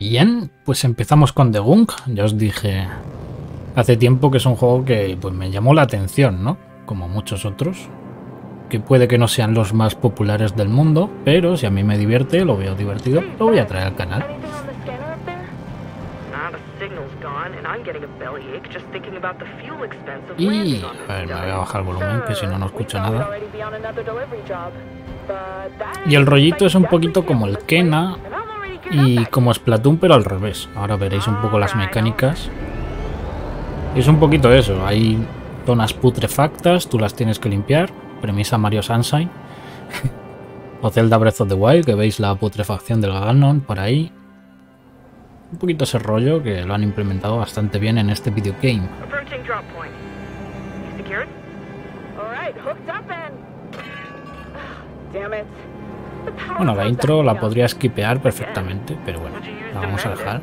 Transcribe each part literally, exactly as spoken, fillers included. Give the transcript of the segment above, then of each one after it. Bien, pues empezamos con The Gunk. Ya os dije hace tiempo que es un juego que pues, me llamó la atención, ¿no? Como muchos otros, que puede que no sean los más populares del mundo, pero si a mí me divierte, lo veo divertido, lo voy a traer al canal. Y... a ver, me voy a bajar el volumen, que si no, no escucho nada. Y el rollito es un poquito como el Kena y como Splatoon, pero al revés. Ahora veréis un poco las mecánicas. Es un poquito eso. Hay zonas putrefactas, tú las tienes que limpiar. Premisa Mario Sunshine. O Zelda Breath of the Wild, que veis la putrefacción del Ganon por ahí. Un poquito ese rollo que lo han implementado bastante bien en este videogame. Bueno, la intro la podría skipear perfectamente, pero bueno, la vamos a dejar.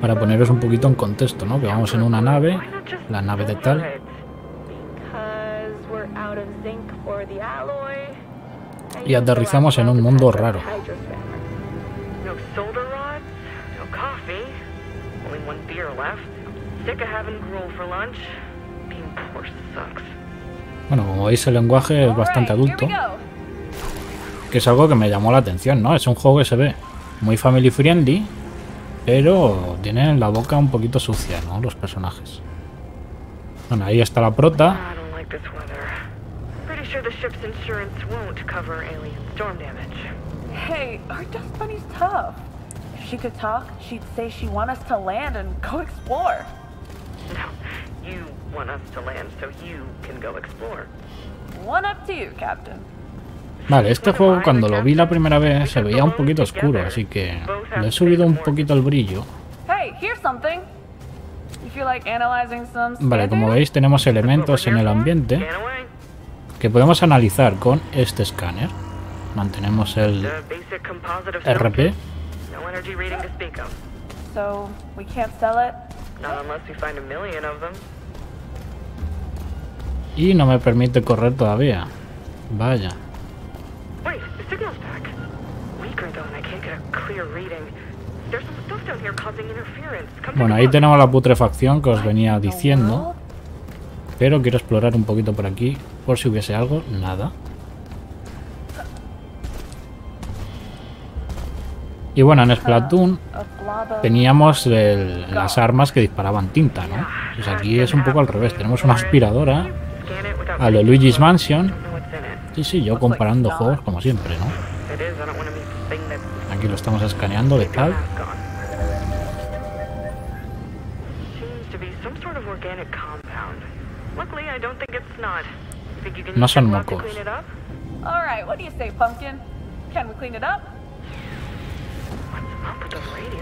Para poneros un poquito en contexto, ¿no? Que vamos en una nave, la nave de tal. Y aterrizamos en un mundo raro. Bueno, como veis, el lenguaje es bastante adulto. Que es algo que me llamó la atención, ¿no? Es un juego que se ve muy family friendly, pero tienen la boca un poquito sucia, ¿no? Los personajes. Bueno, ahí está la prota. Vale, este juego cuando lo vi la primera vez se veía un poquito oscuro, así que le he subido un poquito el brillo. Vale, como veis tenemos elementos en el ambiente que podemos analizar con este escáner. Mantenemos el R P. Y no me permite correr todavía. Vaya. Bueno, ahí tenemos la putrefacción que os venía diciendo. Pero quiero explorar un poquito por aquí, por si hubiese algo. Nada. Y bueno, en Splatoon teníamos el, las armas que disparaban tinta, ¿no? Pues aquí es un poco al revés. Tenemos una aspiradora a lo Luigi's Mansion. Sí, sí, yo comparando juegos como siempre, ¿no? Aquí lo estamos escaneando de tal. No son mocos.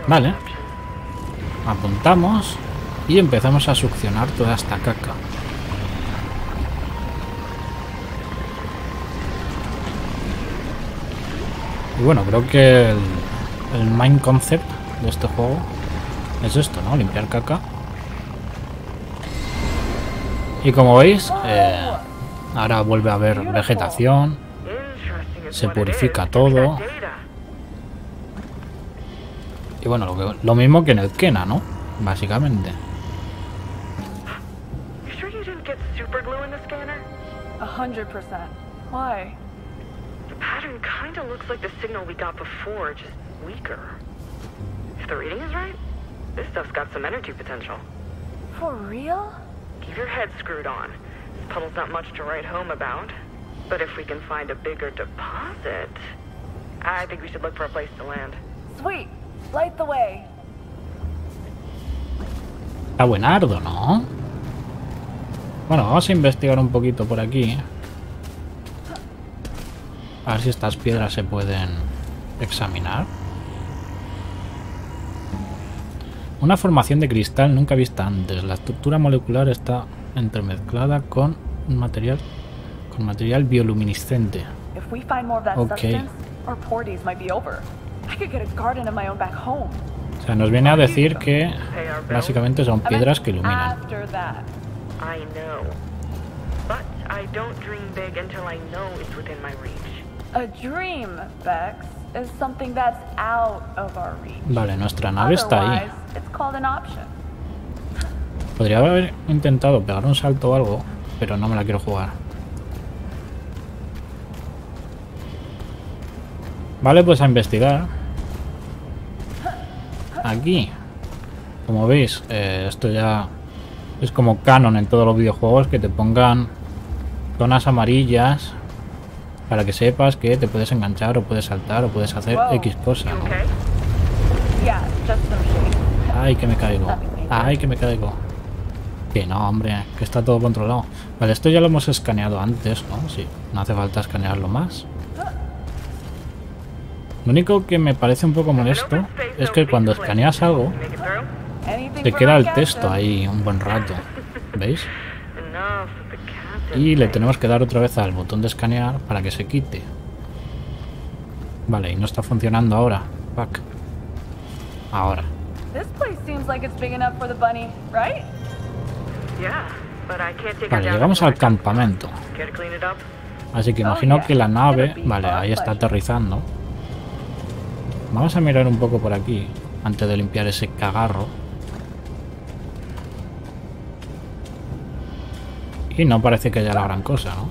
Vale. Apuntamos y empezamos a succionar toda esta caca. Y bueno, creo que el, el main concept de este juego es esto, ¿no? Limpiar caca. Y como veis, eh, ahora vuelve a haber vegetación, se purifica todo. Y bueno, lo, que, lo mismo que en el Kena, ¿no? Básicamente. Sweet. Está buenardo, ¿no? Bueno, vamos a investigar un poquito por aquí. A ver si estas piedras se pueden examinar. Una formación de cristal nunca vista antes. La estructura molecular está entremezclada con un material, con material bioluminiscente. Ok. O sea, nos viene a decir que básicamente son piedras que iluminan. Vale, nuestra nave está ahí. Podría haber intentado pegar un salto o algo, pero no me la quiero jugar. Vale, pues a investigar. Aquí. Como veis, eh, esto ya es como canon en todos los videojuegos, que te pongan zonas amarillas para que sepas que te puedes enganchar o puedes saltar o puedes hacer X cosa. Ay, que me caigo. Ay, que me caigo. Que no, hombre, que está todo controlado. Vale, esto ya lo hemos escaneado antes, ¿no? Sí, no hace falta escanearlo más. Lo único que me parece un poco molesto es que cuando escaneas algo, te queda el texto ahí un buen rato. ¿Veis? Y le tenemos que dar otra vez al botón de escanear para que se quite. Vale, y no está funcionando ahora. Fuck. Ahora. Vale, llegamos al campamento. Así que imagino que la nave... Vale, ahí está aterrizando. Vamos a mirar un poco por aquí, antes de limpiar ese cagarro. Y no parece que haya la gran cosa, ¿no?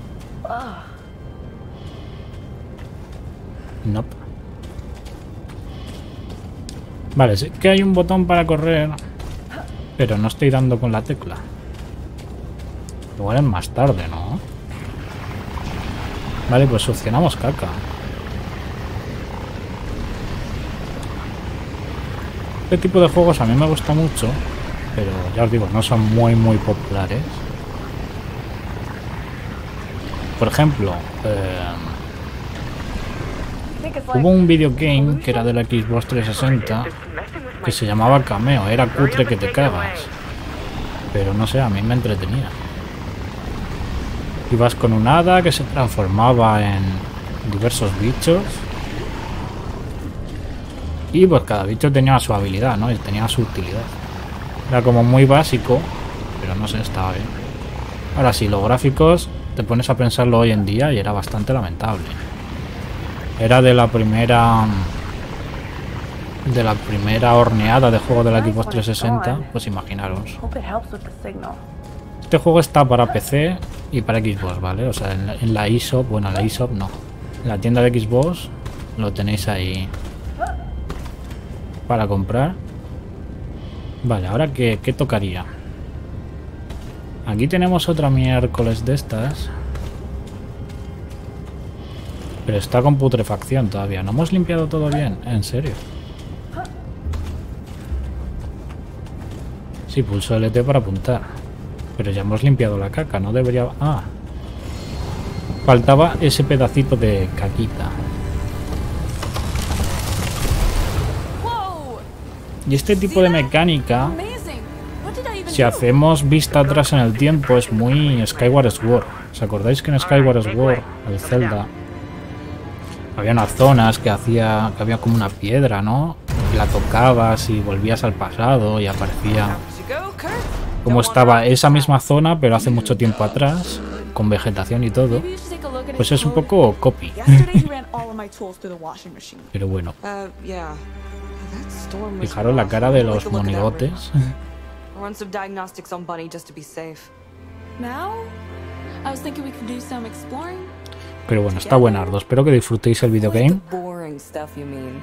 Nope. Vale, sí que hay un botón para correr, pero no estoy dando con la tecla. Igual es más tarde, ¿no? Vale, pues succionamos caca. Este tipo de juegos a mí me gusta mucho, pero ya os digo, no son muy muy populares. Por ejemplo, eh, hubo un videogame que era de la Xbox trescientos sesenta que se llamaba Cameo, era cutre que te cagas, pero no sé, a mí me entretenía. Ibas con un hada que se transformaba en diversos bichos y pues cada bicho tenía su habilidad, ¿no? Y tenía su utilidad. Era como muy básico, pero no sé, estaba bien. Ahora sí, los gráficos... Te pones a pensarlo hoy en día y era bastante lamentable. Era de la primera de la primera horneada de juego de la Xbox trescientos sesenta, pues imaginaros. Este juego está para P C y para Xbox, ¿vale? O sea, en la, en la eShop, bueno, en la eShop no. En la tienda de Xbox lo tenéis ahí para comprar. Vale, ahora qué, qué tocaría. Aquí tenemos otra miércoles de estas. Pero está con putrefacción todavía. No hemos limpiado todo bien, en serio. Sí, pulso L T para apuntar. Pero ya hemos limpiado la caca, no debería... Ah. Faltaba ese pedacito de caquita. Y este tipo de mecánica... Si hacemos vista atrás en el tiempo, es muy Skyward Sword. ¿Os acordáis que en Skyward Sword, el Zelda, había unas zonas que hacía que había como una piedra, ¿no? La tocabas y volvías al pasado y aparecía como estaba esa misma zona, pero hace mucho tiempo atrás, con vegetación y todo? Pues es un poco copy. Pero bueno. Fijaros la cara de los monigotes. Run some diagnostics on Bunny just to be safe. Now, I was thinking we could do some exploring. Pero bueno, está buenardo. Espero que disfrutéis el videogame. Boring stuff you mean.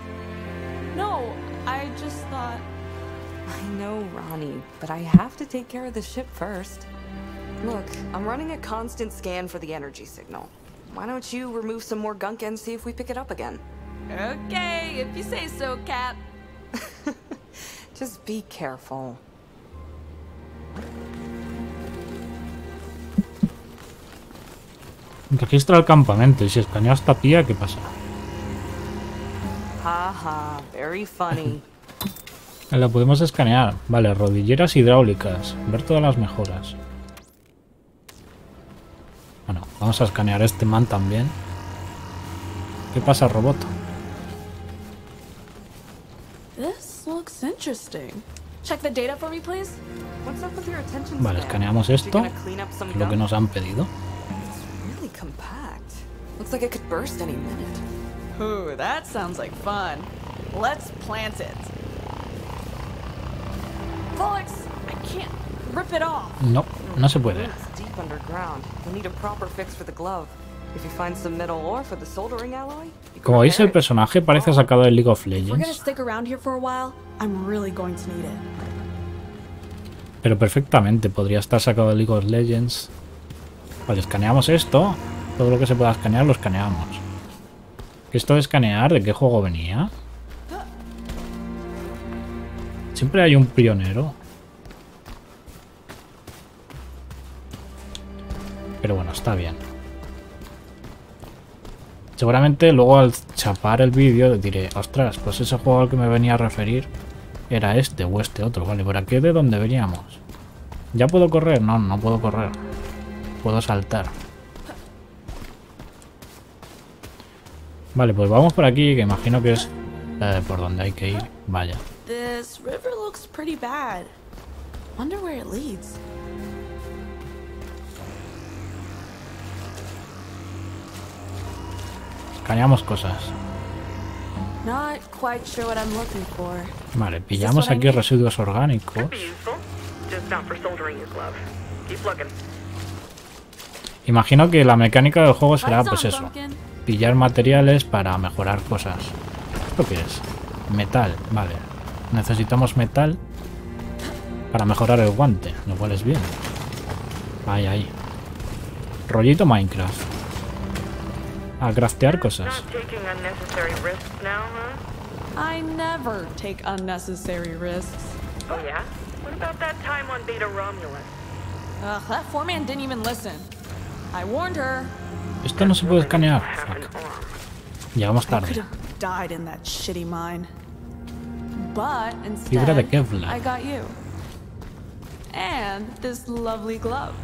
No, I just thought I know Ronnie, but I have to take care of the ship first. Look, I'm running a constant scan for the energy signal. Why don't you remove some more gunk and see if we pick it up again? Okay, if you say so, Cap. Just be careful. Registra el campamento y si escaneo a esta tía, ¿qué pasa? Jaja, very funny. La podemos escanear. Vale, rodilleras hidráulicas. Ver todas las mejoras. Bueno, vamos a escanear a este man también. ¿Qué pasa, robot? This looks interesting. Check the data for me, please. What's up with your attention? Vale, escaneamos esto, lo que nos han pedido. Compact. Looks like it could burst any minute. Ooh, that sounds like fun. Let's plant it. Bollocks! I can't rip it off. Nope, no se puede. It's deep underground. We need a proper fix for the glove. If you find some metal ore for the soldering alloy. Como veis, el personaje parece sacado del League of Legends. Pero perfectamente podría estar sacado del League of Legends. Vale, escaneamos esto. Todo lo que se pueda escanear lo escaneamos. ¿Esto de escanear? ¿De qué juego venía? Siempre hay un pionero. Pero bueno, está bien. Seguramente luego al chapar el vídeo diré, ostras, pues ese juego al que me venía a referir era este o este otro. Vale, ¿por aquí de dónde veníamos? ¿Ya puedo correr? No, no puedo correr. Puedo saltar. Vale, pues vamos por aquí, que imagino que es eh, por donde hay que ir. Vaya. This river looks pretty bad. Wonder where it leads. Escaneamos cosas. Vale, pillamos aquí residuos orgánicos. Imagino que la mecánica del juego será pues eso. Pillar materiales para mejorar cosas. ¿Esto qué es? Metal, vale. Necesitamos metal para mejorar el guante, lo cual es bien. Ahí, ahí. Rollito Minecraft. A craftear cosas. I never take unnecessary risks. Oh yeah? What about that time on Beta Romulus? Uh, that foreman didn't even listen. I warned her. Esto no se puede escanear. Llegamos tarde. Fibra de Kevlar. And this lovely glove.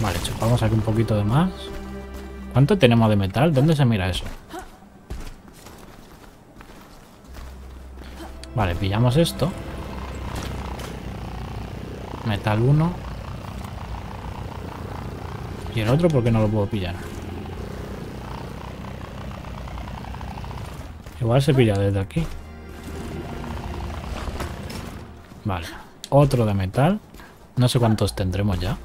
Vale, chupamos aquí un poquito de más. ¿Cuánto tenemos de metal? ¿Dónde se mira eso? Vale, pillamos esto. Metal uno. Y el otro, ¿por qué no lo puedo pillar? Igual se pilla desde aquí. Vale, otro de metal. No sé cuántos tendremos ya.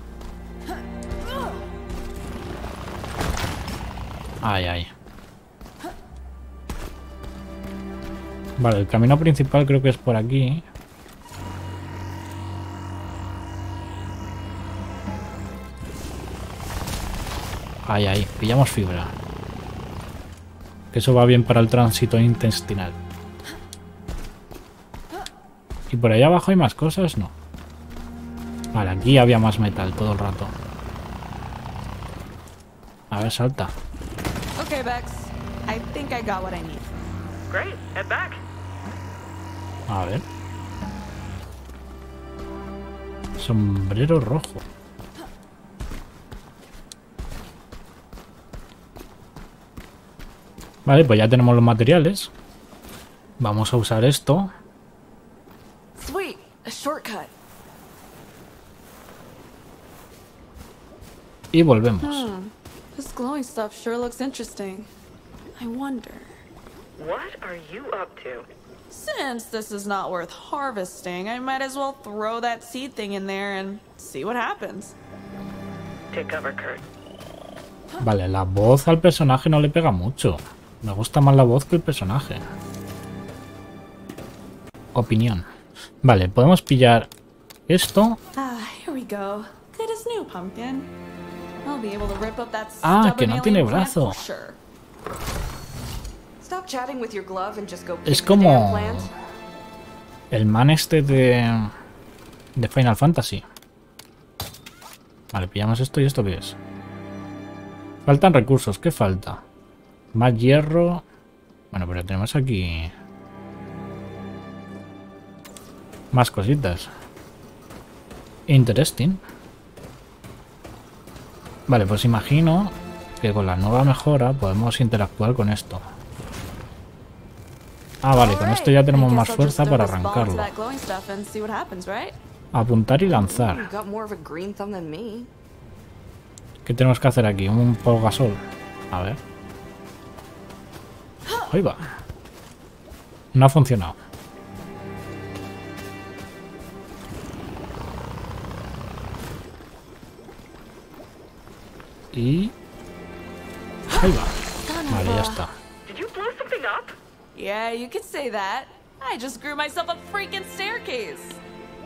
Ay, ay. Vale, el camino principal creo que es por aquí. Ay, ay, pillamos fibra. Eso va bien para el tránsito intestinal. ¿Y por allá abajo hay más cosas? No. Vale, aquí había más metal todo el rato. A ver, salta. Okay, Bex. I think I got what I need. Great. Head back. A ver. Sombrero rojo. Vale, pues ya tenemos los materiales. Vamos a usar esto. Sweet, a shortcut. Y volvemos. Hmm. This glowing stuff sure looks interesting. I wonder. What are you up to? Since this is not worth harvesting, I might as well throw that seed thing in there and see what happens. Take cover, Kurt. Vale, la voz al personaje no le pega mucho. Me gusta más la voz que el personaje. Opinión. Vale, podemos pillar esto. Ah, here we go. Good as new, pumpkin. Ah, que no tiene brazo. Es como el man este de, de Final Fantasy. Vale, pillamos esto. ¿Y esto qué es? Faltan recursos. ¿Qué falta? Más hierro. Bueno, pero tenemos aquí más cositas. Interesting. Vale, pues imagino que con la nueva mejora podemos interactuar con esto. Ah, vale, con esto ya tenemos más fuerza para arrancarlo. Apuntar y lanzar. ¿Qué tenemos que hacer aquí? Un Polgasol. A ver. Ahí va. No ha funcionado. Y... ahí va. Vale, ya está.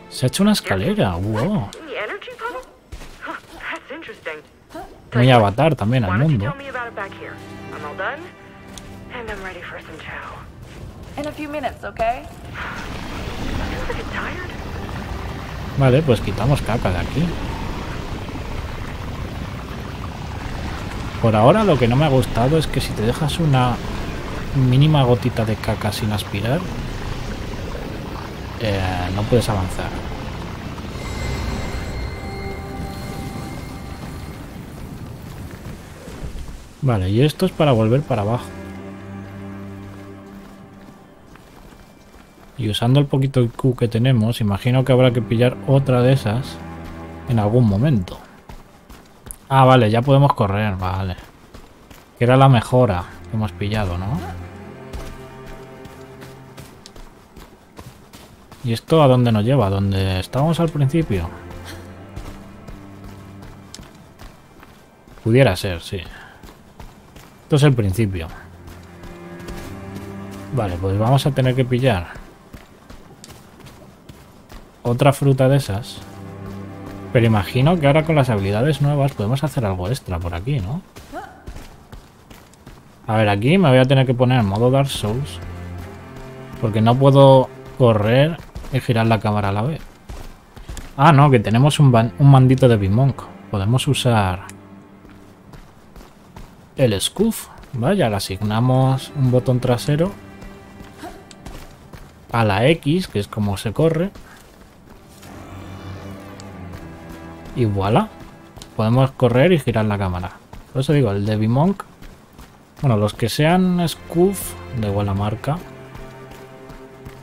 Se ha hecho una escalera. Wow. Muy avatar también al mundo. Vale, pues quitamos caca de aquí. Por ahora lo que no me ha gustado es que si te dejas una mínima gotita de caca sin aspirar, eh, no puedes avanzar. Vale, y esto es para volver para abajo. Y usando el poquito I Q que tenemos, imagino que habrá que pillar otra de esas en algún momento. Ah, vale, ya podemos correr, vale. Que era la mejora que hemos pillado, ¿no? ¿Y esto a dónde nos lleva? ¿A dónde estábamos al principio? Pudiera ser, sí. Esto es el principio. Vale, pues vamos a tener que pillar otra fruta de esas. Pero imagino que ahora con las habilidades nuevas podemos hacer algo extra por aquí, ¿no? A ver, aquí me voy a tener que poner en modo Dark Souls. Porque no puedo correr y girar la cámara a la vez. Ah, no, que tenemos un, ban un mandito de Bimonk. Podemos usar el Scoof. Vaya, le asignamos un botón trasero a la X, que es como se corre. Y voilà, podemos correr y girar la cámara. Por eso digo, el de Bimonk. Bueno, los que sean Scoof, da igual la marca.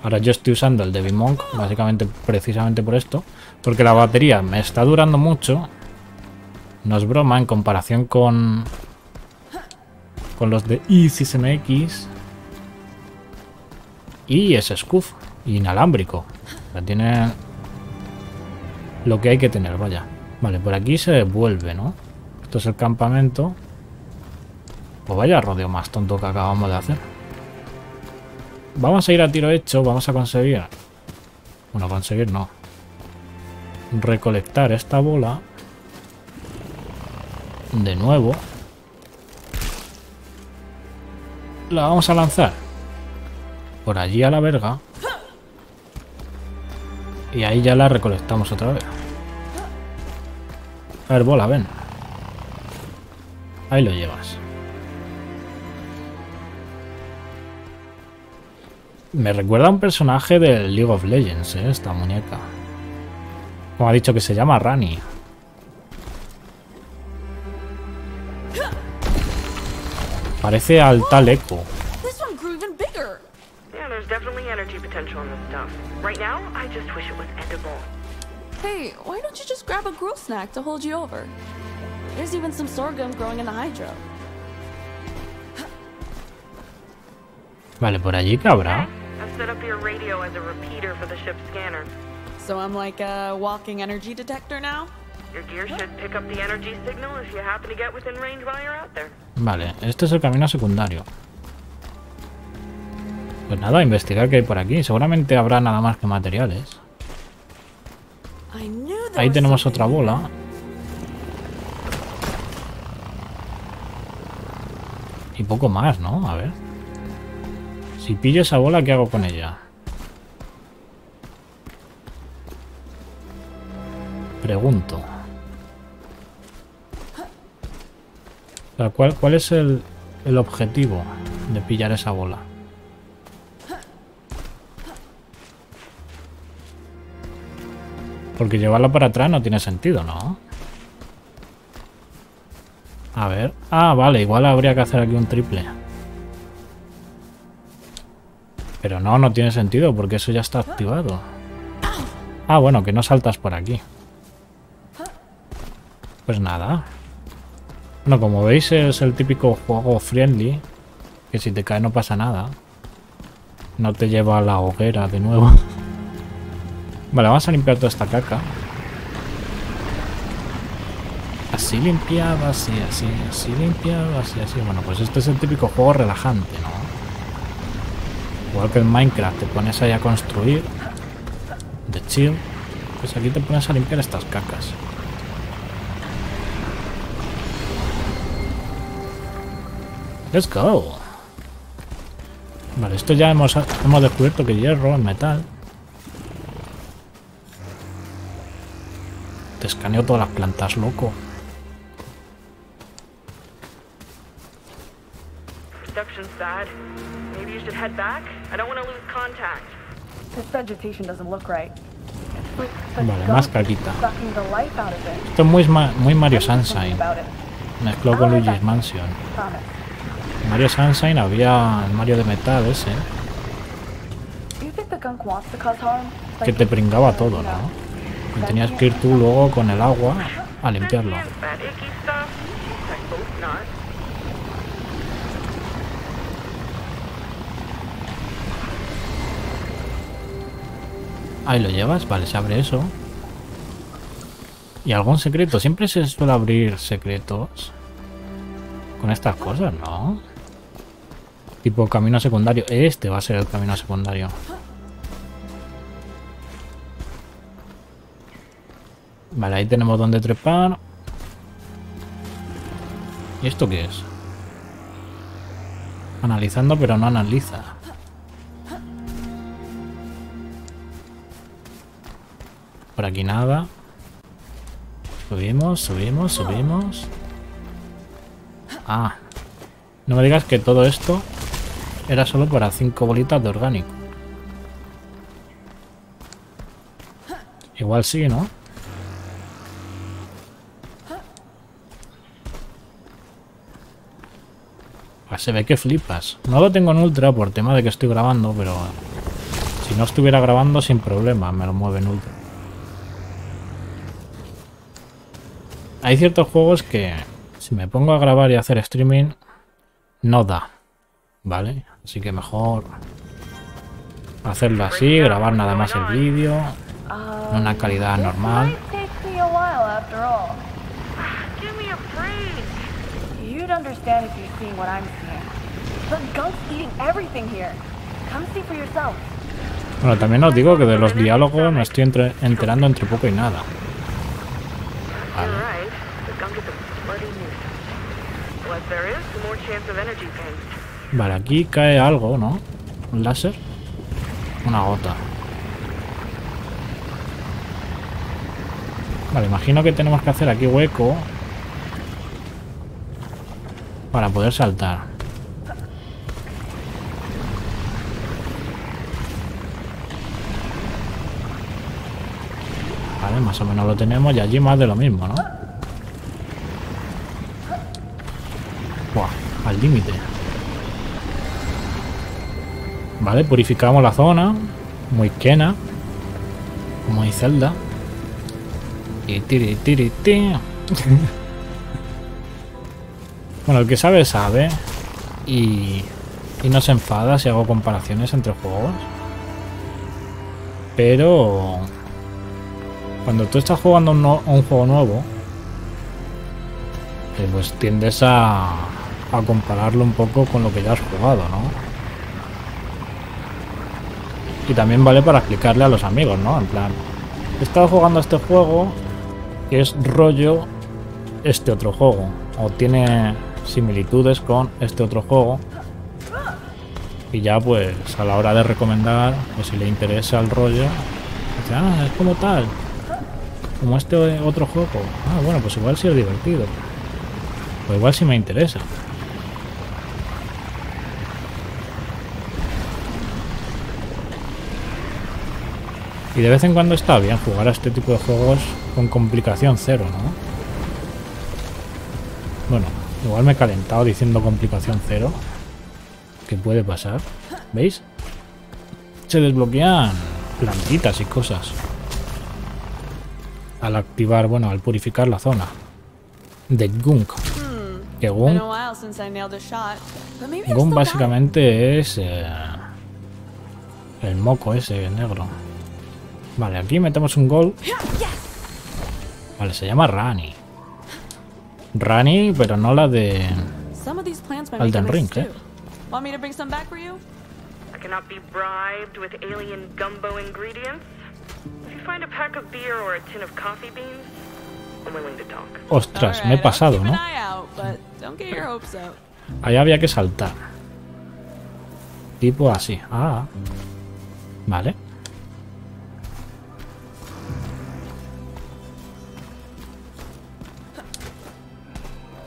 Ahora yo estoy usando el de Bimonk, básicamente precisamente por esto. Porque la batería me está durando mucho. No es broma, en comparación con, con los de EasySMX. Y es Scoof, inalámbrico. La tiene lo que hay que tener, vaya. Vale, por aquí se vuelve, ¿no? Esto es el campamento. Pues vaya rodeo más tonto que acabamos de hacer. Vamos a ir a tiro hecho. Vamos a conseguir... Bueno, conseguir no. Recolectar esta bola. De nuevo. La vamos a lanzar. Por allí a la verga. Y ahí ya la recolectamos otra vez. A ver, bola, ven. Ahí lo llevas. Me recuerda a un personaje del League of Legends, ¿eh? Esta muñeca. Como ha dicho que se llama Rani. Parece al tal Echo. Hey, why don't you just grab a gruel snack to hold you over? There's even some sorghum growing in the hydro. Vale, por allí cabrá. I've set up your radio as a repeater for the ship's scanner. So I'm like a walking energy detector now. Your gear should pick up the energy signal if you happen to get within range while you're out there. Vale, este es el camino secundario. Pues nada, a investigar qué hay por aquí. Seguramente habrá nada más que materiales. Ahí tenemos otra bola. Y poco más, ¿no? A ver. Si pillo esa bola, ¿qué hago con ella? Pregunto. O sea, ¿cuál, cuál es el, el objetivo de pillar esa bola? Porque llevarla para atrás no tiene sentido, ¿no? A ver... Ah, vale, igual habría que hacer aquí un triple. Pero no, no tiene sentido porque eso ya está activado. Ah, bueno, que no saltas por aquí. Pues nada. Bueno, como veis es el típico juego friendly, que si te cae no pasa nada. No te lleva a la hoguera de nuevo. Vale, vamos a limpiar toda esta caca. Así limpiaba, así, así, así limpiaba, así, así. Bueno, pues este es el típico juego relajante, ¿no? Igual que en Minecraft te pones ahí a construir, de chill, pues aquí te pones a limpiar estas cacas. Let's go. Vale, esto ya hemos, hemos descubierto que hierro es metal. Te escaneo todas las plantas, loco. Vale, más caquita. Esto es muy, muy Mario Sunshine, mezclado con Luigi's Mansion. Mario Sunshine había el Mario de metal ese, que te pringaba todo, ¿no? Y tenías que ir tú luego con el agua a limpiarlo. Ahí lo llevas, vale, se abre eso. ¿Y algún secreto? Siempre se suele abrir secretos con estas cosas, ¿no? Tipo camino secundario. Este va a ser el camino secundario. Vale, ahí tenemos donde trepar. ¿Y esto qué es? Analizando, pero no analiza. Por aquí nada. Subimos, subimos, subimos. Ah. No me digas que todo esto era solo para cinco bolitas de orgánico. Igual sí, ¿no? Se ve que flipas. No lo tengo en ultra por tema de que estoy grabando, pero si no estuviera grabando sin problema me lo mueve en ultra. Hay ciertos juegos que si me pongo a grabar y a hacer streaming no da, ¿vale? Así que mejor hacerlo así, grabar nada más el vídeo en una calidad normal. You'd understand if you're seeing what I'm seeing. The gunk's eating everything here. Come see for yourself. Bueno, también os digo que de los diálogos me estoy entre, enterando entre poco y nada. Vale. Vale, aquí cae algo, ¿no? ¿Un láser? Una gota. Vale, imagino que tenemos que hacer aquí hueco para poder saltar. Vale, más o menos lo tenemos y allí más de lo mismo, ¿no? Buah, al límite. Vale, purificamos la zona. Muy Kena. Muy Zelda. Y tiri tiri tiri. Bueno, el que sabe, sabe. Y, y no se enfada si hago comparaciones entre juegos. Pero cuando tú estás jugando un, no, un juego nuevo, eh, pues tiendes a, a compararlo un poco con lo que ya has jugado, ¿no? Y también vale para explicarle a los amigos, ¿no? En plan, he estado jugando este juego que es rollo este otro juego, o tiene similitudes con este otro juego, y ya pues a la hora de recomendar, o si le interesa el rollo, dice, ah, es como tal, como este otro juego, ah, bueno, pues igual sí es divertido, pues igual sí me interesa. Y de vez en cuando está bien jugar a este tipo de juegos con complicación cero, ¿no? Bueno, igual me he calentado diciendo complicación cero, que puede pasar. ¿Veis? Se desbloquean plantitas y cosas. al activar, bueno, al purificar la zona. The Gunk. Que Gunk, Gunk básicamente es eh, el moco ese negro. Vale, aquí metemos un gol. Vale, se llama Rani. Rani, pero no la de Elden Ring, ¿eh? Ostras, me he pasado, ¿no? Allá había que saltar. Tipo así. Ah. Vale.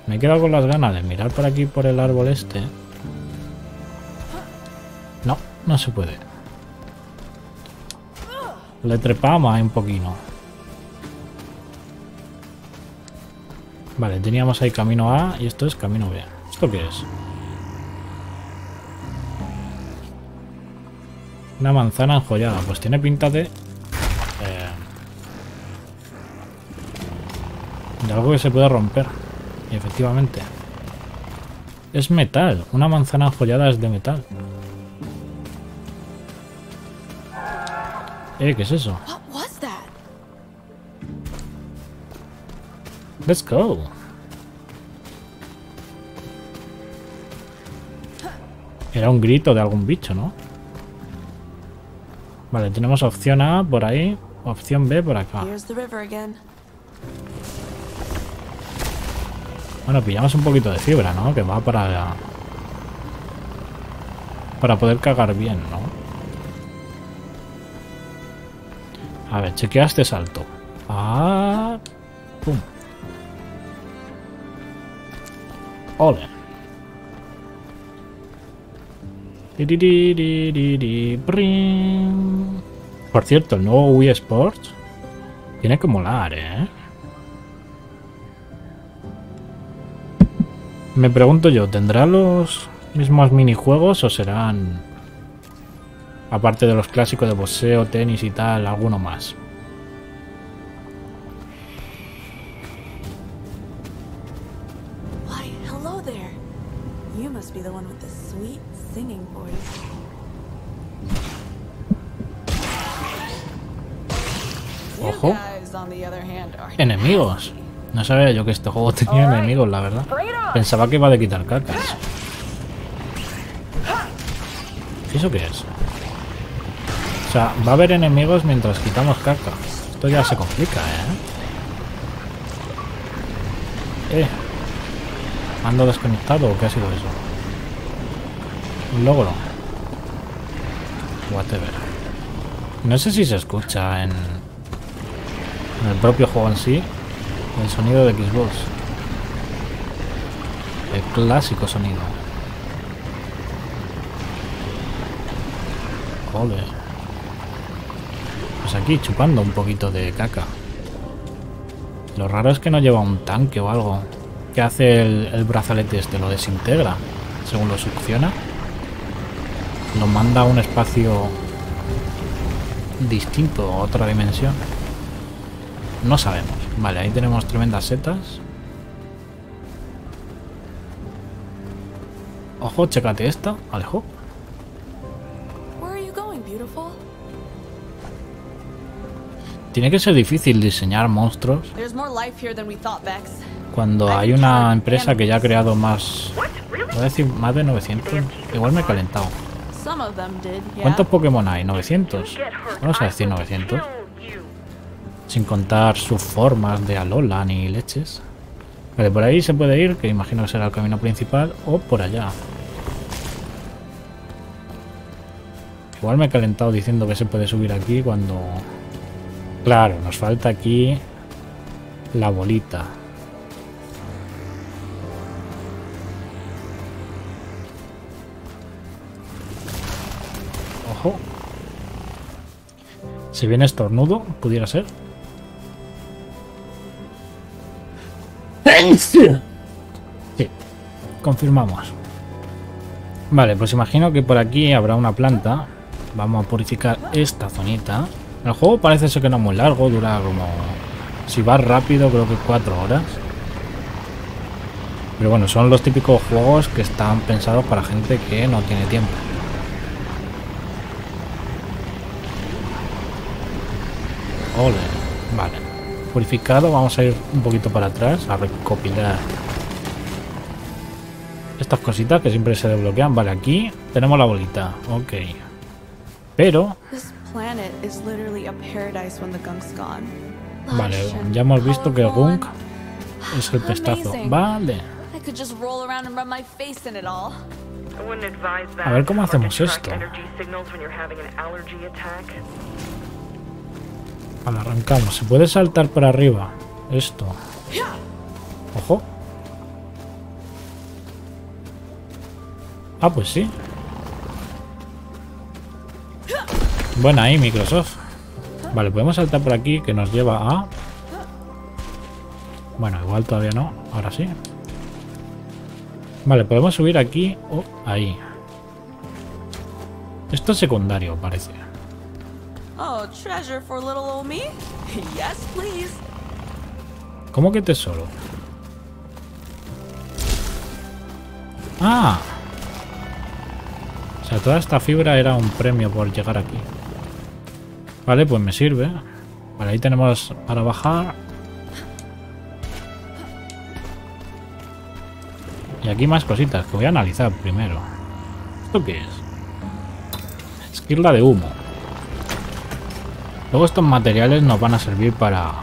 Me he quedado con las ganas de mirar por aquí, por el árbol este. No, no se puede. Le trepamos ahí un poquito. Vale, teníamos ahí camino A y esto es camino B. ¿Esto qué es? Una manzana enjollada. Pues tiene pinta de... Eh, de algo que se puede romper. Y efectivamente. Es metal. Una manzana enjollada es de metal. Eh, ¿qué es eso? Let's go. Era un grito de algún bicho, ¿no? Vale, tenemos opción A por ahí, opción B por acá. Bueno, pillamos un poquito de fibra, ¿no? Que va para... para poder cagar bien, ¿no? A ver, chequea este salto. Ah, pum. Ole. Por cierto, el nuevo Wii Sports tiene que molar, ¿eh? Me pregunto yo, ¿tendrá los mismos minijuegos o serán... aparte de los clásicos de boxeo, tenis y tal, alguno más? Ojo. Enemigos. No sabía yo que este juego tenía enemigos, la verdad. Pensaba que iba de quitar cacas. ¿Eso qué es? O sea, va a haber enemigos mientras quitamos caca. Esto ya se complica, ¿eh? Eh. ¿Ando desconectado o qué ha sido eso? Un logro. Whatever. No sé si se escucha en, en el propio juego en sí el sonido de Xbox. El clásico sonido. Joder. Aquí chupando un poquito de caca. Lo raro es que no lleva un tanque o algo. ¿Qué hace el, el brazalete este? Lo desintegra según lo succiona. Lo manda a un espacio distinto, a otra dimensión. No sabemos. Vale, ahí tenemos tremendas setas. Ojo, chécate esta, Alejo. Tiene que ser difícil diseñar monstruos cuando hay una empresa que ya ha creado más... voy a decir más de novecientos. Igual me he calentado. ¿Cuántos Pokémon hay? ¿novecientos? Vamos a decir novecientos. Sin contar sus formas de Alola ni leches. Vale, por ahí se puede ir, que imagino que será el camino principal, o por allá. Igual me he calentado diciendo que se puede subir aquí cuando... Claro, nos falta aquí la bolita. Ojo. Si viene estornudo, pudiera ser. Sí, confirmamos. Vale, pues imagino que por aquí habrá una planta. Vamos a purificar esta zonita. El juego parece ser que no es muy largo, dura como Si vas rápido, creo que cuatro horas. Pero bueno, son los típicos juegos que están pensados para gente que no tiene tiempo. Ole, vale. Purificado, vamos a ir un poquito para atrás a recopilar estas cositas que siempre se desbloquean. Vale, aquí tenemos la bolita. Ok. Pero... Vale, ya hemos visto que el Gunk es el pestazo. Vale. A ver cómo hacemos esto. Vale, arrancamos. Se puede saltar para arriba. Esto. Ojo. Ah, pues sí. Buena ahí, Microsoft. Vale, podemos saltar por aquí, que nos lleva a... Bueno, igual todavía no. Ahora sí. Vale, podemos subir aquí o ahí. Esto es secundario, parece. ¿Cómo que tesoro? Ah. O sea, toda esta fibra era un premio por llegar aquí. Vale, pues me sirve. Vale, ahí tenemos para bajar. Y aquí más cositas que voy a analizar primero. ¿Esto qué es? Esquirla de humo. Luego estos materiales nos van a servir para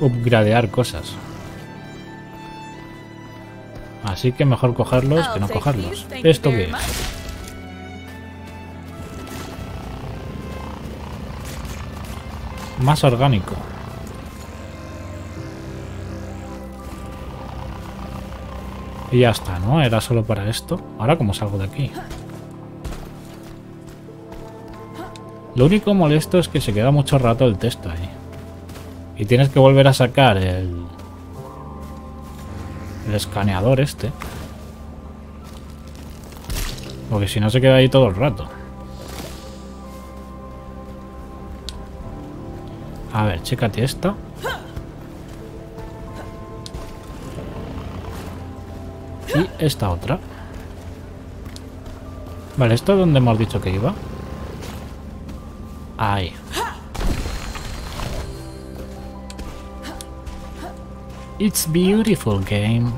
upgradear cosas. Así que mejor cogerlos que no cogerlos. ¿Esto qué es? Más orgánico. Y ya está, ¿no? Era solo para esto. Ahora, ¿cómo salgo de aquí? Lo único molesto es que se queda mucho rato el texto ahí. Y tienes que volver a sacar el... el escaneador este. Porque si no se queda ahí todo el rato. A ver, chécate esta. Y esta otra. Vale, ¿esto es donde hemos dicho que iba? Ahí. It's beautiful game.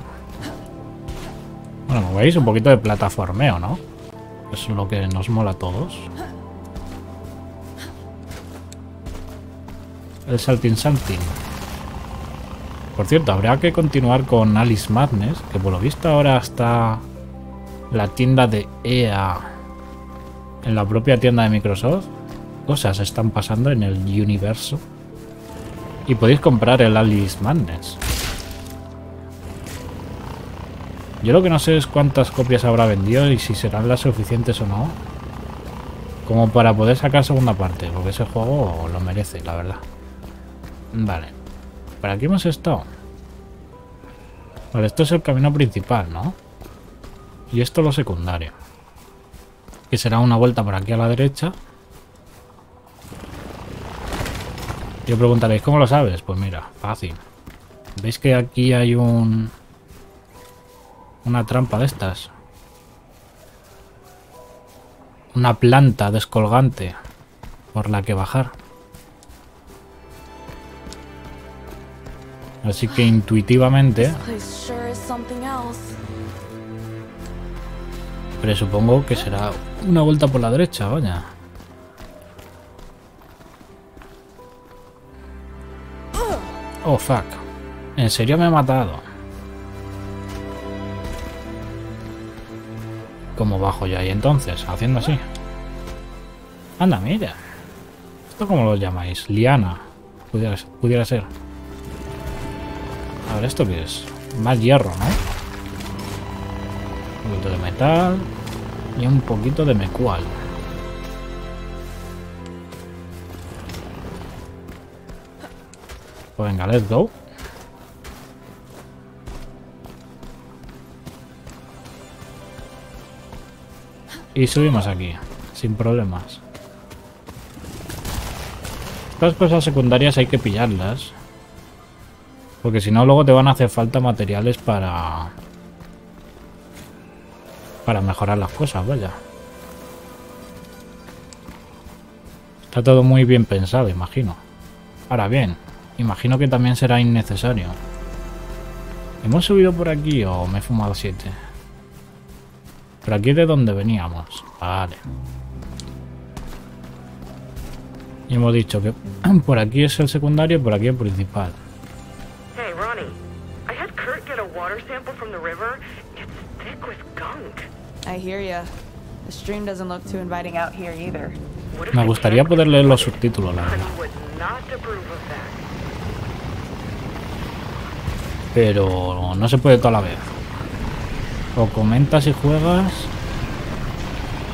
Bueno, como veis, un poquito de plataformeo, ¿no? Es lo que nos mola a todos. El Salting Salting. Por cierto, habrá que continuar con Alice Madness, que por lo visto ahora está la tienda de E A. En la propia tienda de Microsoft. Cosas están pasando en el universo. Y podéis comprar el Alice Madness. Yo lo que no sé es cuántas copias habrá vendido y si serán las suficientes o no. Como para poder sacar segunda parte, porque ese juego lo merece, la verdad. Vale, ¿por aquí hemos estado? Vale, esto es el camino principal, ¿no? Y esto lo secundario. Que será una vuelta por aquí a la derecha. Y os preguntaréis, ¿cómo lo sabes? Pues mira, fácil. ¿Veis que aquí hay un... una trampa de estas? Una planta descolgante por la que bajar. Así que intuitivamente presupongo que será una vuelta por la derecha, vaya. Oh, fuck. En serio me he matado. ¿Cómo bajo yo ahí entonces? Haciendo así. Anda, mira. ¿Esto cómo lo llamáis? Liana. Pudiera, pudiera ser. A ver, ¿esto qué es? Más hierro, ¿no? Un poquito de metal y un poquito de mecual. Pues venga, let's go. Y subimos aquí, sin problemas. Estas cosas secundarias hay que pillarlas. Porque si no, luego te van a hacer falta materiales para... para mejorar las cosas, vaya. Está todo muy bien pensado, imagino. Ahora bien, imagino que también será innecesario. ¿Hemos subido por aquí o me he fumado siete? Por aquí es de donde veníamos. Vale. Y hemos dicho que por aquí es el secundario y por aquí el principal. Hey, Ronnie. I had Kurt get a water sample from the river. It's thick with gunk. I hear ya. The stream doesn't look too inviting out here either. Me gustaría poder leer los subtítulos, la verdad. Pero no se puede toda la vez. O comentas y juegas,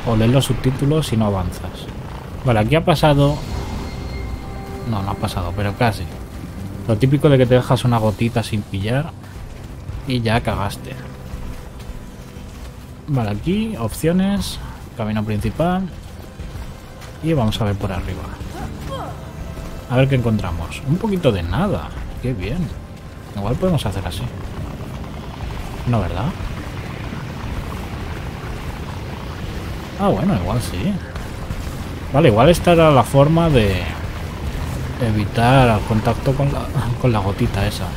o lees los subtítulos y no avanzas. Vale, aquí ha pasado... No, no ha pasado, pero casi. Lo típico de que te dejas una gotita sin pillar y ya cagaste. Vale, aquí, opciones, camino principal... Y vamos a ver por arriba. A ver qué encontramos. Un poquito de nada. Qué bien. Igual podemos hacer así. No, ¿verdad? Ah, bueno, igual sí. Vale, igual esta era la forma de evitar el contacto con la, con la gotita esa.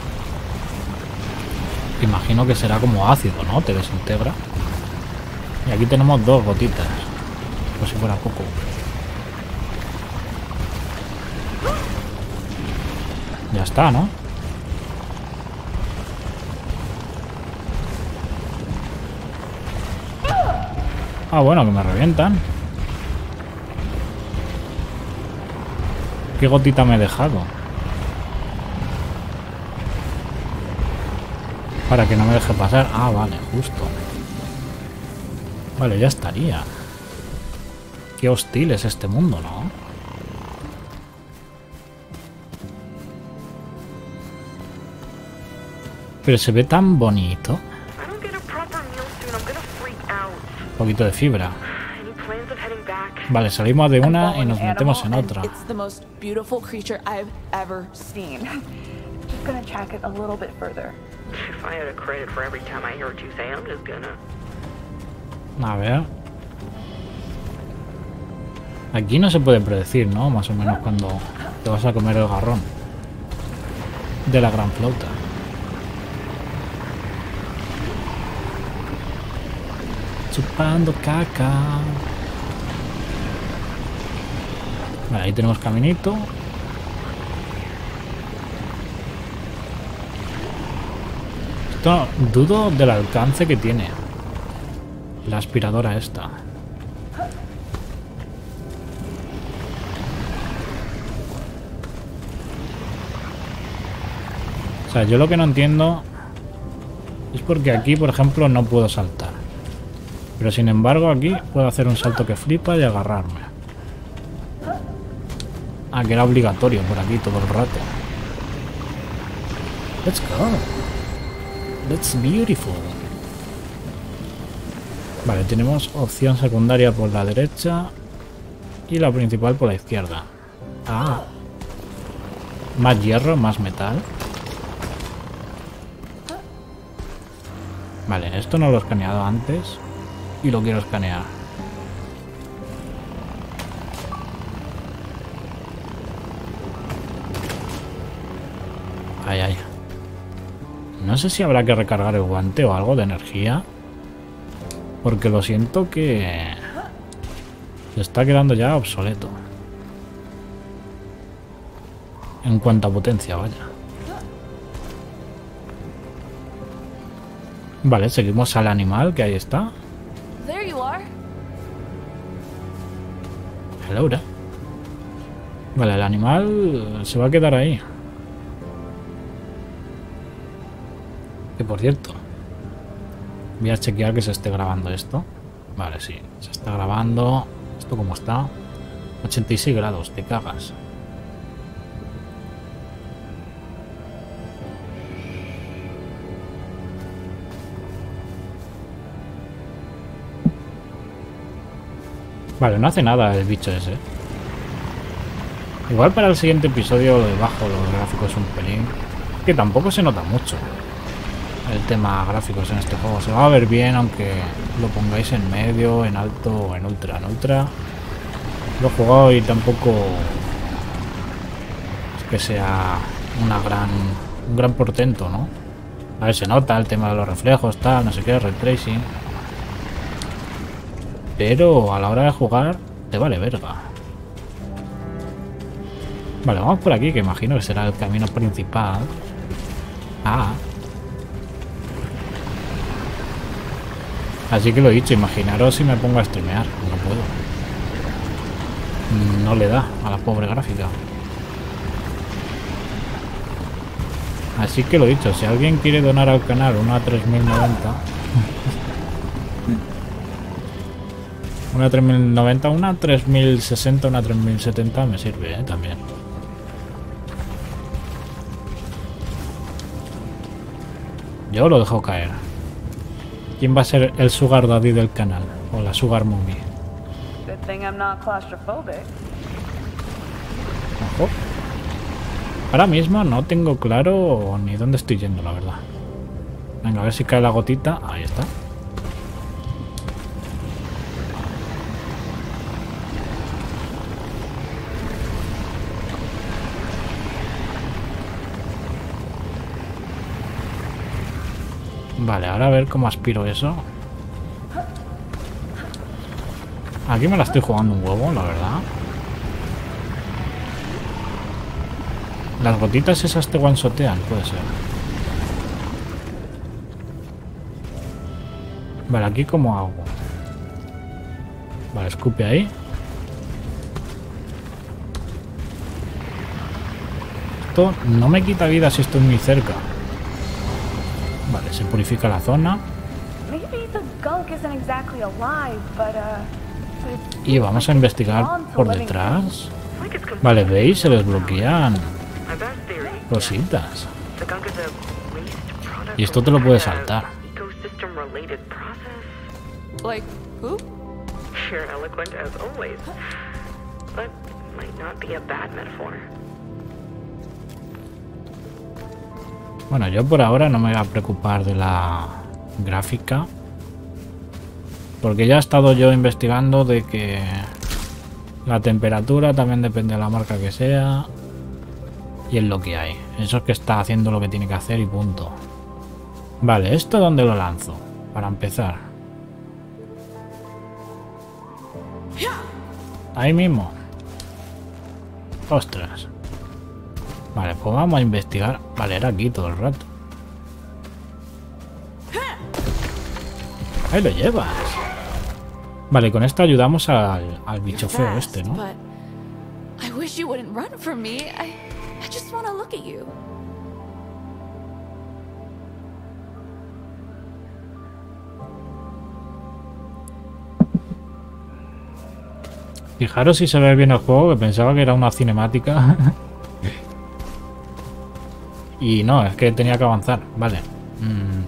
Imagino que será como ácido, ¿no? Te desintegra. Y aquí tenemos dos gotitas. Por si fuera poco. Ya está, ¿no? Ah, bueno, que me revientan. ¿Qué gotita me he dejado? Para que no me deje pasar. Ah, vale, justo. Vale, ya estaría. Qué hostil es este mundo, ¿no? Pero se ve tan bonito. Un poquito de fibra. Vale, salimos de una y nos metemos en otra. A ver. Aquí no se puede predecir, ¿no? Más o menos cuando te vas a comer el garrón de la gran flauta. Chupando caca. Vale, ahí tenemos caminito. Esto dudo del alcance que tiene la aspiradora esta. O sea, yo lo que no entiendo es porque aquí, por ejemplo, no puedo saltar. Pero sin embargo aquí puedo hacer un salto que flipa y agarrarme. Ah, que era obligatorio por aquí todo el rato. Let's go. That's beautiful. Vale, tenemos opción secundaria por la derecha y la principal por la izquierda. Ah. Más hierro, más metal. Vale, esto no lo he escaneado antes. Y lo quiero escanear. Ay, ay. No sé si habrá que recargar el guante o algo de energía. Porque lo siento que... se está quedando ya obsoleto. En cuanto a potencia, vaya. Vale, seguimos al animal que ahí está. Laura. Vale, el animal se va a quedar ahí. Que por cierto, voy a chequear que se esté grabando esto. Vale, sí, se está grabando. ¿Esto cómo está? ochenta y seis grados, te cagas. Vale, no hace nada el bicho ese. Igual para el siguiente episodio lo de bajo, los gráficos un pelín. que tampoco se nota mucho el tema gráficos en este juego. Se va a ver bien aunque lo pongáis en medio, en alto o en ultra. En ultra lo he jugado y tampoco es que sea una gran, un gran portento, ¿no? A ver, se nota el tema de los reflejos, tal, no sé qué, ray tracing. Pero a la hora de jugar te vale verga. Vale, vamos por aquí, que imagino que será el camino principal. Ah. Así que lo he dicho, imaginaros si me pongo a streamear. No puedo. No le da a la pobre gráfica. Así que lo he dicho, si alguien quiere donar al canal una tres mil noventa... Una tres mil noventa, una tres mil sesenta, una tres mil setenta me sirve, ¿eh? También. Yo lo dejo caer. ¿Quién va a ser el sugar daddy del canal? O la sugar mommy. Ojo. Ahora mismo no tengo claro ni dónde estoy yendo, la verdad. Venga, a ver si cae la gotita. Ahí está. Vale, ahora a ver cómo aspiro eso. Aquí me la estoy jugando un huevo, la verdad. Las gotitas esas te guansotean, puede ser. Vale, aquí como hago. Vale, escupe ahí. Esto no me quita vida si estoy muy cerca. Vale, se purifica la zona. Y vamos a investigar por detrás. Vale, veis, se desbloquean cositas. Y esto te lo puedes saltar. Bueno, yo por ahora no me voy a preocupar de la gráfica, porque ya he estado yo investigando de que la temperatura también depende de la marca que sea y es lo que hay. Eso es que está haciendo lo que tiene que hacer y punto. Vale, ¿esto dónde lo lanzo? Para empezar. Ahí mismo. Ostras. Vale, pues vamos a investigar. Vale, era aquí todo el rato. Ahí lo llevas. Vale, con esto ayudamos al, al bicho feo este, ¿no? Fijaros si se ve bien el juego, que pensaba que era una cinemática. Y no, es que tenía que avanzar. Vale. Mm.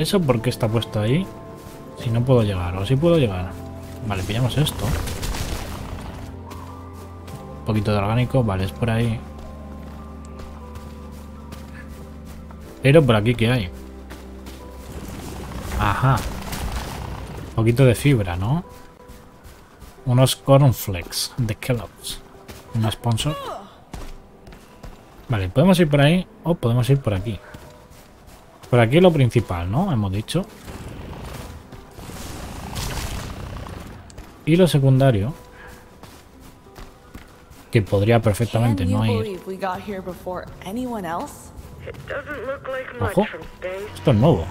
¿Eso por qué está puesto ahí? Si no puedo llegar, o si puedo llegar. Vale, pillamos esto. Un poquito de orgánico. Vale, es por ahí. Pero por aquí, ¿qué hay? Ajá. Un poquito de fibra, ¿no? Unos cornflakes de Kellogg's. Un sponsor. Vale, podemos ir por ahí o podemos ir por aquí. Por aquí lo principal, ¿no? Hemos dicho. Y lo secundario. Que podría perfectamente no ir. Ojo, esto es nuevo.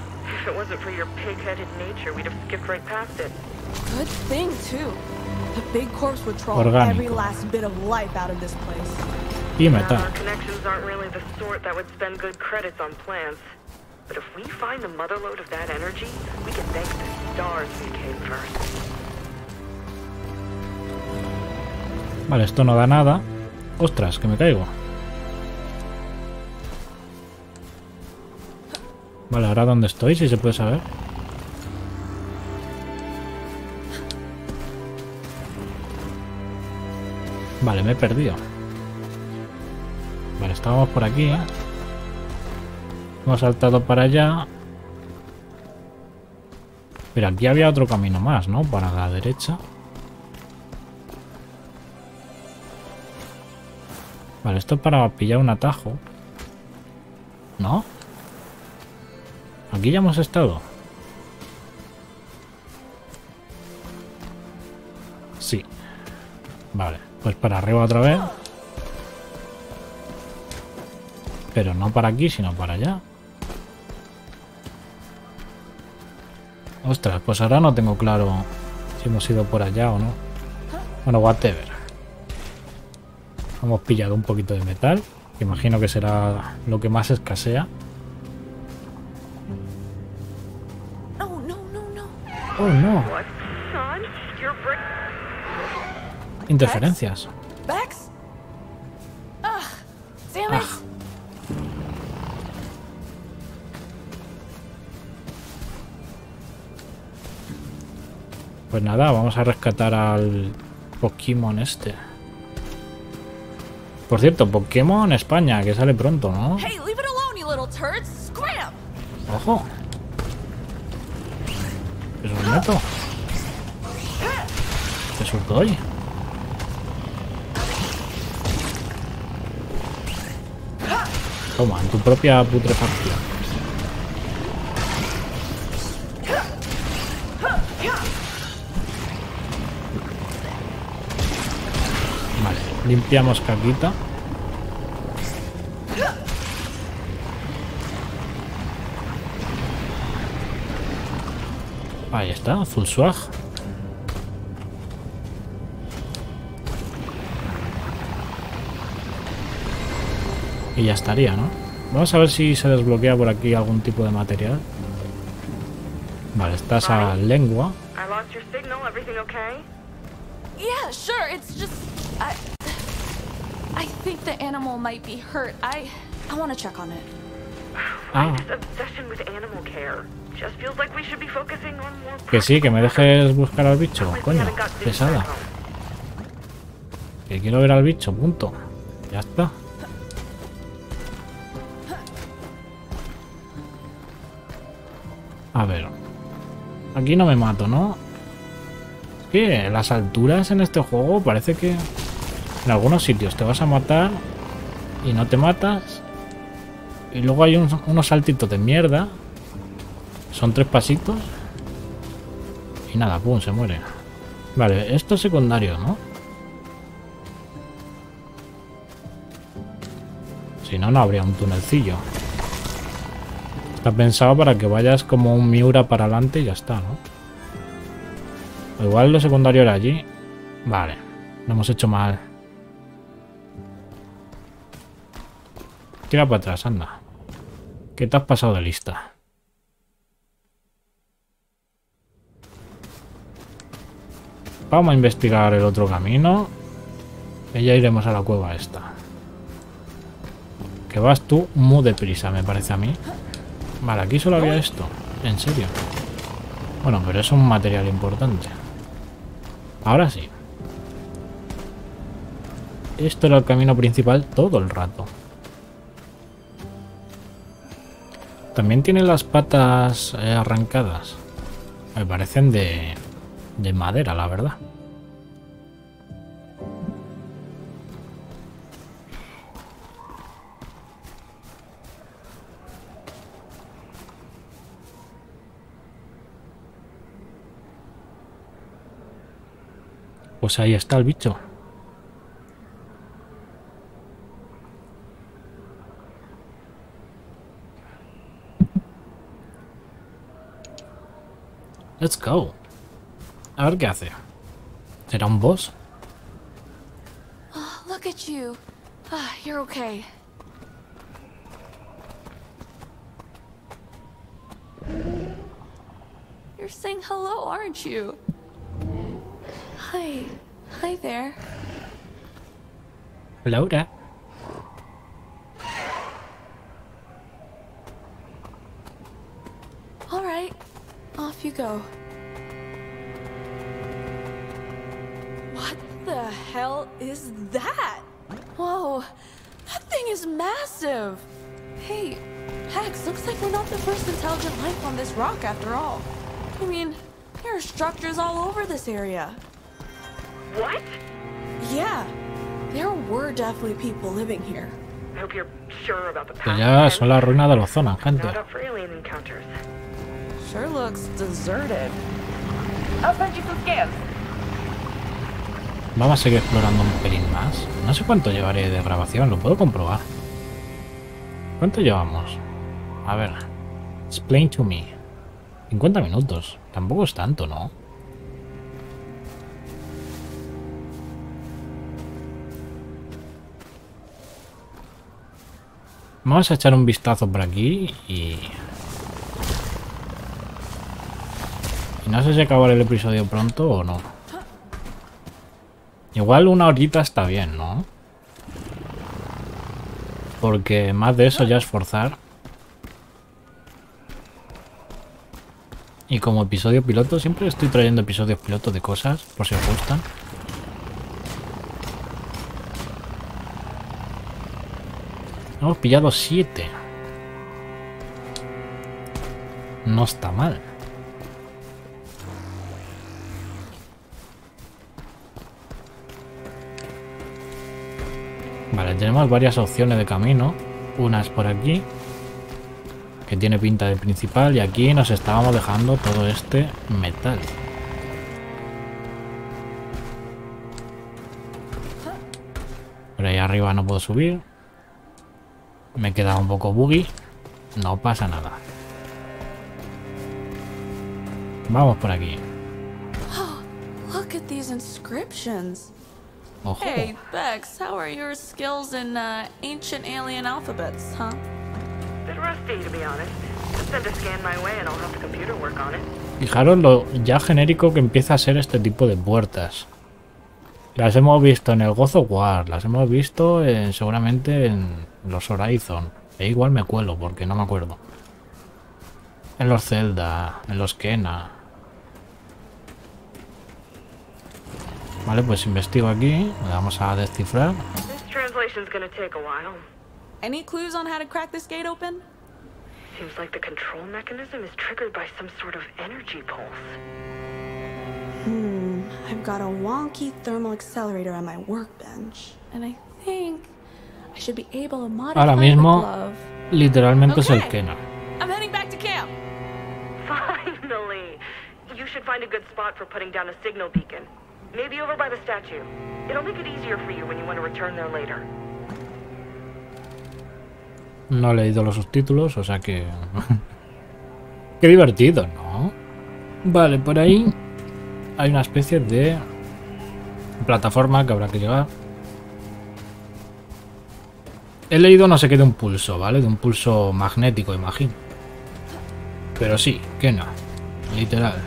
Orgánico. Y metal. Vale, esto no da nada. Ostras, que me caigo. Vale, ahora dónde estoy, si se puede saber. Vale, me he perdido. Vale, estábamos por aquí. Hemos saltado para allá. Pero aquí había otro camino más, ¿no? Para la derecha. Vale, esto es para pillar un atajo. ¿No? Aquí ya hemos estado. Sí. Vale, pues para arriba otra vez. Pero no para aquí, sino para allá. Ostras, pues ahora no tengo claro si hemos ido por allá o no. Bueno, whatever. Hemos pillado un poquito de metal, que imagino que será lo que más escasea. Oh, no, no, no. Oh, no. Interferencias. Ah. Pues nada, vamos a rescatar al Pokémon este. Por cierto, Pokémon España, que sale pronto, ¿no? ¡Ojo! Es un neto. Te surto, oye. Toma, en tu propia putrefacción. Limpiamos caquita. Ahí está, full swag. Y ya estaría, ¿no? Vamos a ver si se desbloquea por aquí algún tipo de material. Vale, estás a lengua. Yeah, sure, it's just I... I think the animal might be hurt. I I want to check on it. Ah. Que sí, que me dejes buscar al bicho, coño, pesada. Que quiero ver al bicho, punto. Ya está. A ver. Aquí no me mato, ¿no? Es que las alturas en este juego parece que... En algunos sitios te vas a matar y no te matas. Y luego hay un, unos saltitos de mierda. Son tres pasitos. Y nada, pum, se muere. Vale, esto es secundario, ¿no? Si no, no habría un tunelcillo. Está pensado para que vayas como un Miura para adelante y ya está, ¿no? Igual lo secundario era allí. Vale, lo hemos hecho mal. Tira para atrás, anda. Que te has pasado de lista. Vamos a investigar el otro camino. Y ya iremos a la cueva esta. Que vas tú muy deprisa, me parece a mí. Vale, aquí solo había esto. En serio. Bueno, pero es un material importante. Ahora sí. Esto era el camino principal todo el rato. También tiene las patas eh, arrancadas. Me parecen de, de madera, la verdad. Pues ahí está el bicho. Let's go. A ver qué hace. ¿Será un boss? Oh, look at you. Ah, you're okay. You're saying hello, aren't you? Hi. Hi there. Hello there. All right. Off you go. What the hell is that? Whoa, that thing is massive. Hey, Hex, looks like we're not the first intelligent life on this rock after all. I mean, there are structures all over this area. What? Yeah, there were definitely people living here. I hope you're sure about the past. Ya son las ruinas de la zona, gente. Sure looks deserted. I'll send you some scans. Vamos a seguir explorando un pelín más. No sé cuánto llevaré de grabación, lo puedo comprobar. ¿Cuánto llevamos? A ver. Explain to me. cincuenta minutos. Tampoco es tanto, ¿no? Vamos a echar un vistazo por aquí y... y no sé si acabará el episodio pronto o no. Igual una horita está bien, ¿no? Porque más de eso ya es forzar. Y como episodio piloto, siempre estoy trayendo episodios piloto de cosas, por si os gustan. Hemos pillado siete. No está mal. Vale, tenemos varias opciones de camino. Una es por aquí, que tiene pinta de principal, y aquí nos estábamos dejando todo este metal. Pero ahí arriba no puedo subir. Me he quedado un poco buggy. No pasa nada. Vamos por aquí. Ojo. Hey, Bex, how are your skills in uh, ancient alien alphabets, huh? Bit rusty, to be honest. Send a scan my way and I'll have the computer work on it. Fijaros lo ya genérico que empieza a ser este tipo de puertas. Las hemos visto en el God of War, las hemos visto en, seguramente en los Horizon. E igual me cuelo porque no me acuerdo. En los Zelda, en los Kena. Vale, pues investigo aquí, le vamos a descifrar. Any clues on how to crack this gate open? Seems like the control mechanism is triggered by some sort of energy pulse. Hmm, I've got a wonky thermal accelerator on my workbench, and I think I should be able to modify. Ahora mismo, literalmente es el Kena. I'm heading back to camp. Finally, you should find a good spot for putting down a signal beacon. Maybe over by the statue. It'll make it easier for you when you want to return there later. No he leído los subtítulos, o sea que... Qué divertido, ¿no? Vale, por ahí hay una especie de plataforma que habrá que llegar. He leído no sé qué de un pulso, ¿vale? De un pulso magnético, imagino. Pero sí, que no. Literal.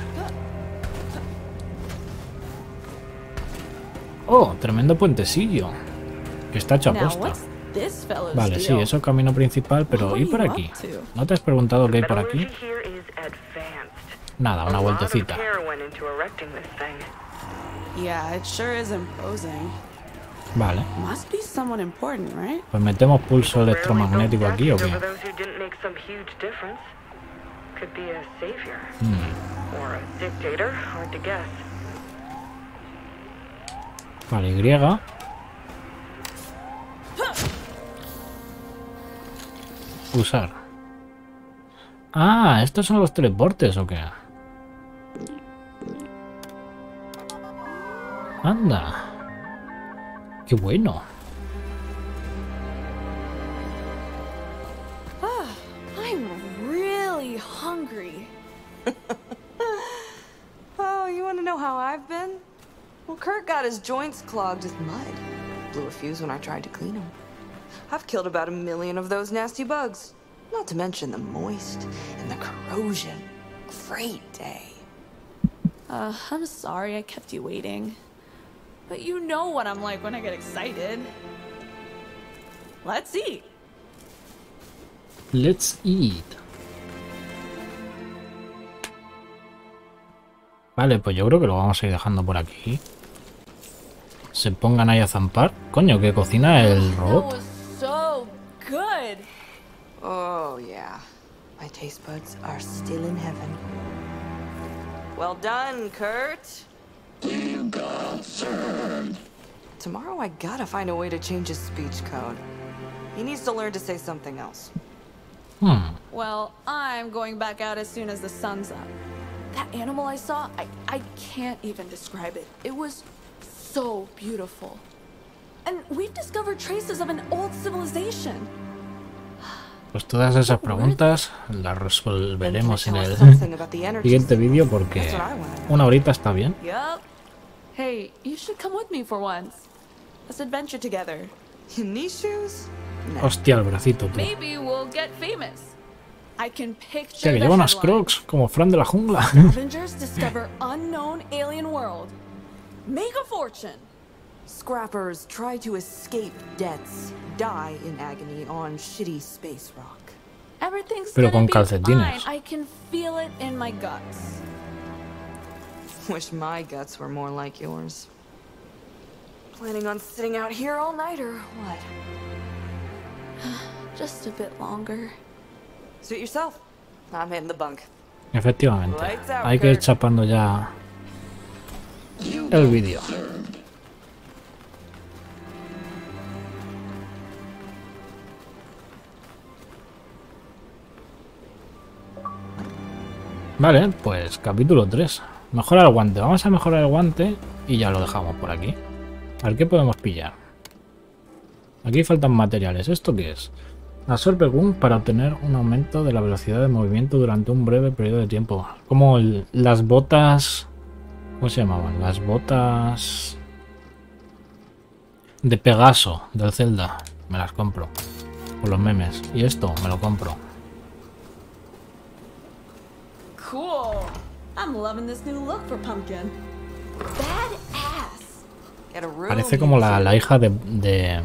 Oh, tremendo puentecillo. Que está hecho a posta. Vale, sí, eso es camino principal, pero ¿y por aquí? ¿No te has preguntado qué hay por aquí? Nada, una vueltecita. Vale. Pues metemos pulso electromagnético aquí, ¿o qué? Hmm. Vale, Y. Usar. Ah, ¿estos son los teleportes o qué? Anda. Qué bueno. Ah, I'm really hungry. Oh, you want to know how I've been? Well, Kurt got his joints clogged with mud. Blew a fuse when I tried to clean them. I've killed about a million of those nasty bugs. Not to mention the moist and the corrosion. Great day. Uh, I'm sorry I kept you waiting. But you know what I'm like when I get excited. Let's eat. Let's eat. Vale, pues yo creo que lo vamos a ir dejando por aquí. Se pongan ahí a zampar. Coño, que cocina el robot. Oh, yeah. My taste buds are still in heaven. Well done, Kurt. You got served. Tomorrow I gotta find a way to change his speech code. He needs to learn to say something else. Hmm. Well, I'm going back out as soon as the sun's up. That animal I saw, I, I can't even describe it. It was so beautiful. And we've discovered traces of an old civilization. Pues todas esas preguntas las resolveremos en el siguiente vídeo porque una horita está bien. Hey, you should come with me for once. Let's adventure together. In these shoes? Hostia, el bracito, tío. Maybe we'll get famous. I can picture. Hostia, que lleva unas Crocs como Fran de la jungla. Avengers discover unknown alien world. Make a fortune. Scrappers try to escape debts, die in agony on shitty space rock. Everything's gonna be fine. I can feel it in my guts. Wish my guts were more like yours. Planning on sitting out here all night or what? Just a bit longer. Suit yourself. I'm in the bunk. Efectivamente. Hay que ir chapando ya el vídeo. Vale, pues capítulo tres. Mejorar el guante. Vamos a mejorar el guante y ya lo dejamos por aquí. A ver qué podemos pillar. Aquí faltan materiales. ¿Esto qué es? Absorbe Gunk para obtener un aumento de la velocidad de movimiento durante un breve periodo de tiempo. Como el, las botas... ¿Cómo se llamaban? Las botas... de Pegaso, del Zelda. Me las compro. Por los memes. Y esto me lo compro. Cool. I'm loving this new look for Pumpkin. Badass. Parece como la, la hija de, de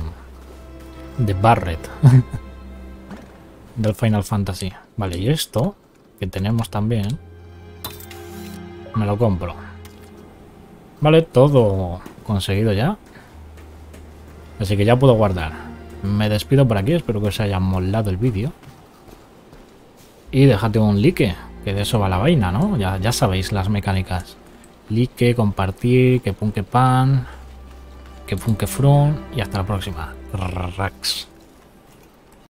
de Barret del Final Fantasy. Vale, y esto que tenemos también me lo compro. Vale, todo conseguido ya. Así que ya puedo guardar. Me despido por aquí, espero que os haya molado el vídeo. Y déjate un like. Que de eso va la vaina, ¿no? Ya, ya sabéis las mecánicas. Like, compartir, que punque pan, que punque frun. Y hasta la próxima. Rax.